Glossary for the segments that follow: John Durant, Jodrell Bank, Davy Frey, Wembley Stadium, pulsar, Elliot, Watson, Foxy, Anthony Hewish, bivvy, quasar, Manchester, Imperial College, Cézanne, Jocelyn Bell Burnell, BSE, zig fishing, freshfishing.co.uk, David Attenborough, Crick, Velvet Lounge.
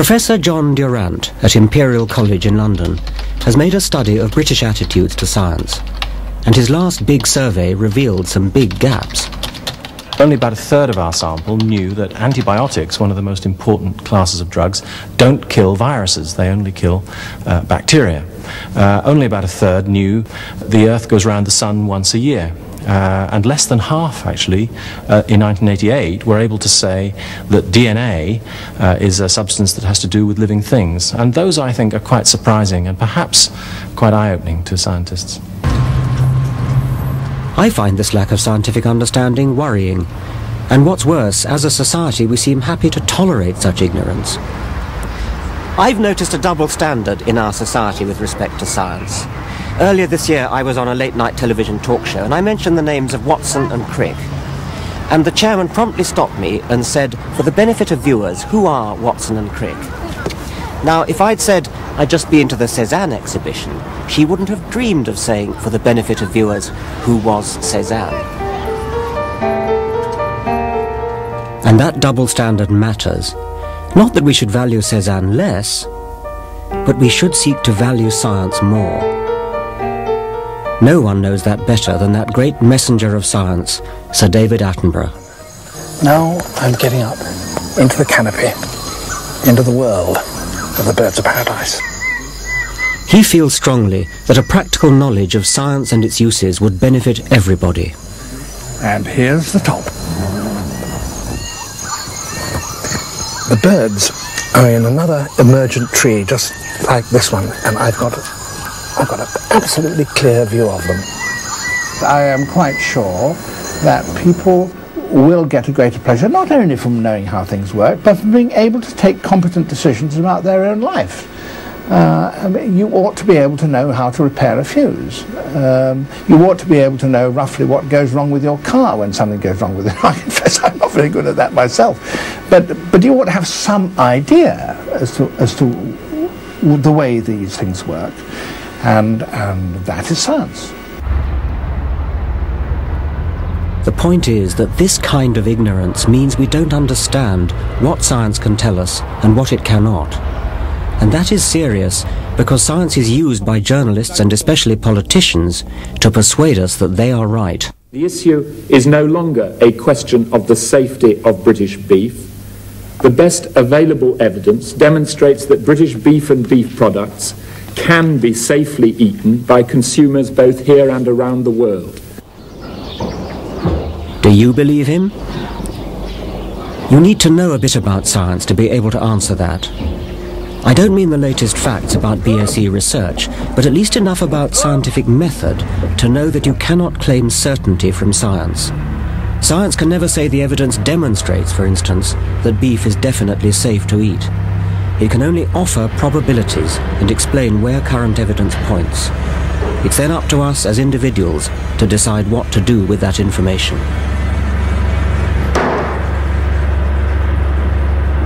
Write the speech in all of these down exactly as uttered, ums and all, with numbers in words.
Professor John Durant at Imperial College in London has made a study of British attitudes to science, and his last big survey revealed some big gaps. Only about a third of our sample knew that antibiotics, one of the most important classes of drugs, don't kill viruses, they only kill uh, bacteria. Uh, only about a third knew the Earth goes round the sun once a year. Uh, and less than half, actually, uh, in nineteen eighty-eight, were able to say that D N A uh, is a substance that has to do with living things. And those, I think, are quite surprising and perhaps quite eye-opening to scientists. I find this lack of scientific understanding worrying. And what's worse, as a society, we seem happy to tolerate such ignorance. I've noticed a double standard in our society with respect to science. Earlier this year, I was on a late-night television talk show, and I mentioned the names of Watson and Crick. And the chairman promptly stopped me and said, for the benefit of viewers, who are Watson and Crick? Now, if I'd said I'd just been to the Cézanne exhibition, she wouldn't have dreamed of saying, for the benefit of viewers, who was Cézanne? And that double standard matters. Not that we should value Cézanne less, but we should seek to value science more. No one knows that better than that great messenger of science, Sir David Attenborough. Now I'm getting up into the canopy, into the world of the birds of paradise. He feels strongly that a practical knowledge of science and its uses would benefit everybody. And here's the top. The birds are in another emergent tree, just like this one, and I've got, I've got an absolutely clear view of them. I am quite sure that people will get a greater pleasure, not only from knowing how things work, but from being able to take competent decisions about their own life. Uh, I mean, you ought to be able to know how to repair a fuse. Um, you ought to be able to know roughly what goes wrong with your car when something goes wrong with it. I confess I'm not very good at that myself. But, but you ought to have some idea as to, as to the way these things work. And, and that is science. The point is that this kind of ignorance means we don't understand what science can tell us and what it cannot. And that is serious, because science is used by journalists and especially politicians to persuade us that they are right. The issue is no longer a question of the safety of British beef. The best available evidence demonstrates that British beef and beef products can be safely eaten by consumers both here and around the world. Do you believe him? You need to know a bit about science to be able to answer that. I don't mean the latest facts about B S E research, but at least enough about scientific method to know that you cannot claim certainty from science. Science can never say the evidence demonstrates, for instance, that beef is definitely safe to eat. It can only offer probabilities and explain where current evidence points. It's then up to us as individuals to decide what to do with that information.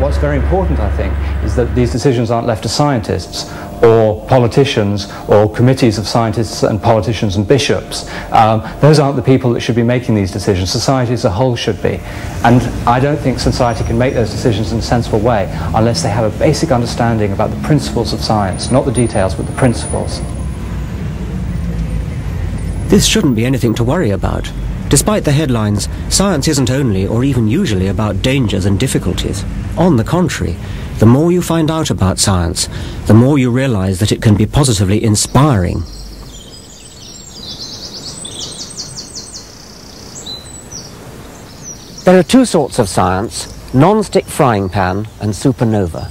What's very important, I think, is that these decisions aren't left to scientists or politicians or committees of scientists and politicians and bishops. Um, those aren't the people that should be making these decisions. Society as a whole should be. And I don't think society can make those decisions in a sensible way unless they have a basic understanding about the principles of science, not the details, but the principles. This shouldn't be anything to worry about. Despite the headlines, science isn't only, or even usually, about dangers and difficulties. On the contrary, the more you find out about science, the more you realize that it can be positively inspiring. There are two sorts of science, non-stick frying pan and supernova.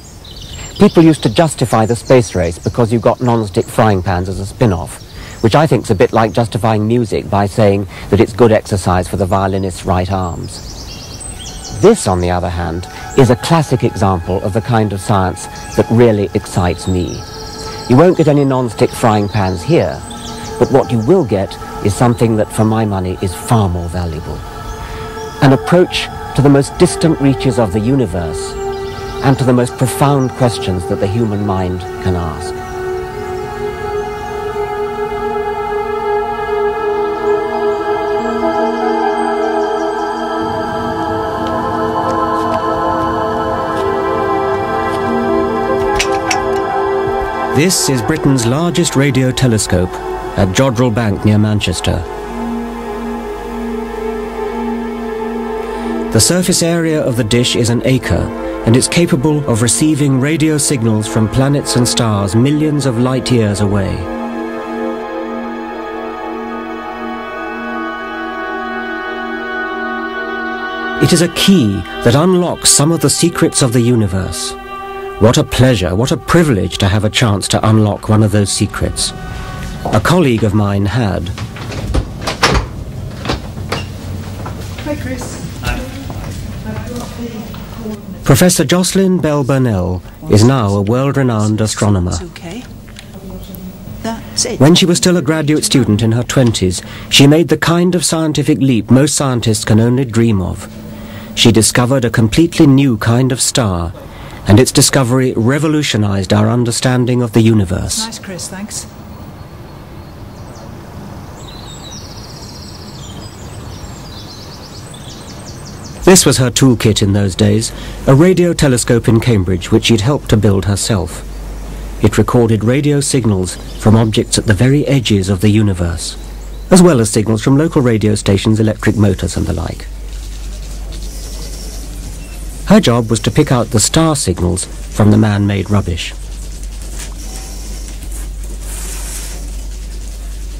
People used to justify the space race because you got non-stick frying pans as a spin-off, which I think is a bit like justifying music by saying that it's good exercise for the violinist's right arms. This, on the other hand, is a classic example of the kind of science that really excites me. You won't get any non-stick frying pans here, but what you will get is something that, for my money, is far more valuable. An approach to the most distant reaches of the universe and to the most profound questions that the human mind can ask. This is Britain's largest radio telescope at Jodrell Bank near Manchester. The surface area of the dish is an acre, and it's capable of receiving radio signals from planets and stars millions of light years away. It is a key that unlocks some of the secrets of the universe. What a pleasure, what a privilege to have a chance to unlock one of those secrets. A colleague of mine had. Hi, Chris. Professor Jocelyn Bell Burnell is now a world-renowned astronomer. When she was still a graduate student in her twenties, she made the kind of scientific leap most scientists can only dream of. She discovered a completely new kind of star, and its discovery revolutionized our understanding of the universe. Nice, Chris, thanks. This was her toolkit in those days, a radio telescope in Cambridge which she'd helped to build herself. It recorded radio signals from objects at the very edges of the universe, as well as signals from local radio stations, electric motors and the like. Her job was to pick out the star signals from the man-made rubbish.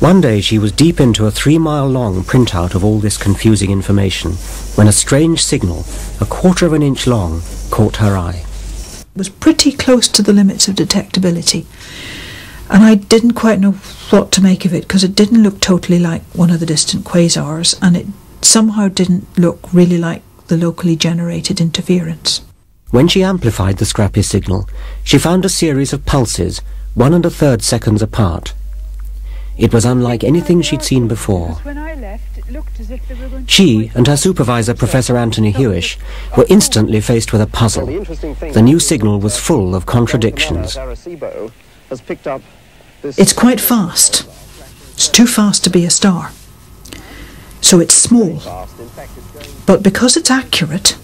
One day she was deep into a three-mile-long printout of all this confusing information when a strange signal, a quarter of an inch long, caught her eye. It was pretty close to the limits of detectability, and I didn't quite know what to make of it because it didn't look totally like one of the distant quasars, and it somehow didn't look really like the locally generated interference. When she amplified the scrappy signal, she found a series of pulses, one and a third seconds apart. It was unlike anything she'd seen before. She and her supervisor, Professor Anthony Hewish, were instantly faced with a puzzle. The new signal was full of contradictions. It's quite fast. It's too fast to be a star. So it's small. But because it's accurate,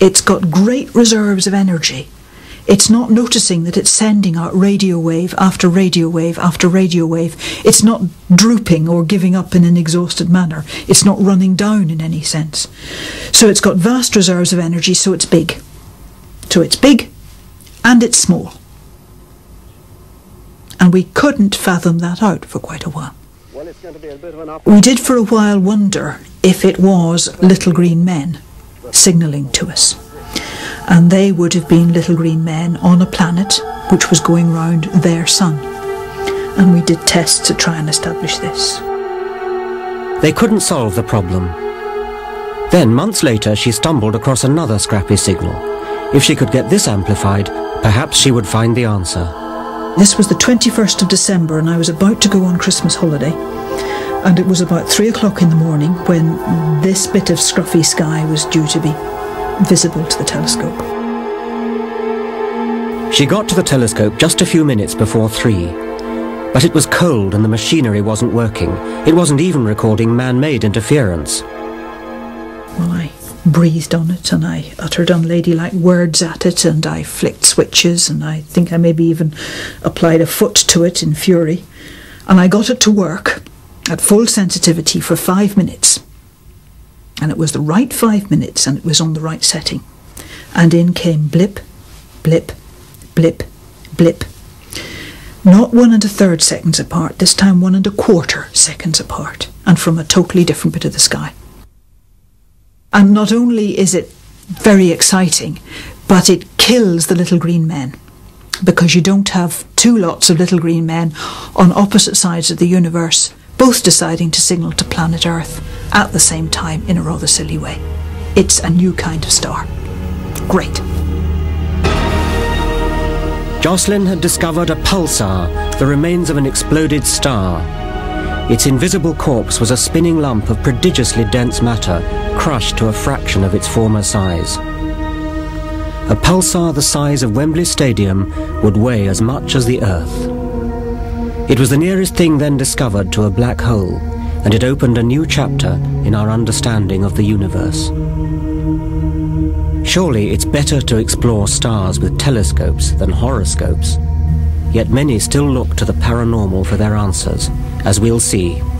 it's got great reserves of energy. It's not noticing that it's sending out radio wave after radio wave after radio wave. It's not drooping or giving up in an exhausted manner. It's not running down in any sense. So it's got vast reserves of energy, so it's big. So it's big and it's small. And we couldn't fathom that out for quite a while. Well, it's going to be a bit of an we did for a while wonder if it was little green men signalling to us. And they would have been little green men on a planet which was going round their sun. And we did tests to try and establish this. They couldn't solve the problem. Then, months later, she stumbled across another scrappy signal. If she could get this amplified, perhaps she would find the answer. This was the twenty-first of December, and I was about to go on Christmas holiday. And it was about three o'clock in the morning when this bit of scruffy sky was due to be visible to the telescope. She got to the telescope just a few minutes before three, but it was cold and the machinery wasn't working. It wasn't even recording man-made interference. Well, I breathed on it and I uttered unladylike words at it and I flicked switches and I think I maybe even applied a foot to it in fury, and I got it to work at full sensitivity for five minutes. And it was the right five minutes and it was on the right setting. And in came blip, blip, blip, blip. Not one and a third seconds apart, this time one and a quarter seconds apart, and from a totally different bit of the sky. And not only is it very exciting, but it kills the little green men, because you don't have two lots of little green men on opposite sides of the universe, both deciding to signal to planet Earth at the same time in a rather silly way. It's a new kind of star. Great. Jocelyn had discovered a pulsar, the remains of an exploded star. Its invisible corpse was a spinning lump of prodigiously dense matter, crushed to a fraction of its former size. A pulsar the size of Wembley Stadium would weigh as much as the Earth. It was the nearest thing then discovered to a black hole, and it opened a new chapter in our understanding of the universe. Surely it's better to explore stars with telescopes than horoscopes. Yet many still look to the paranormal for their answers, as we'll see.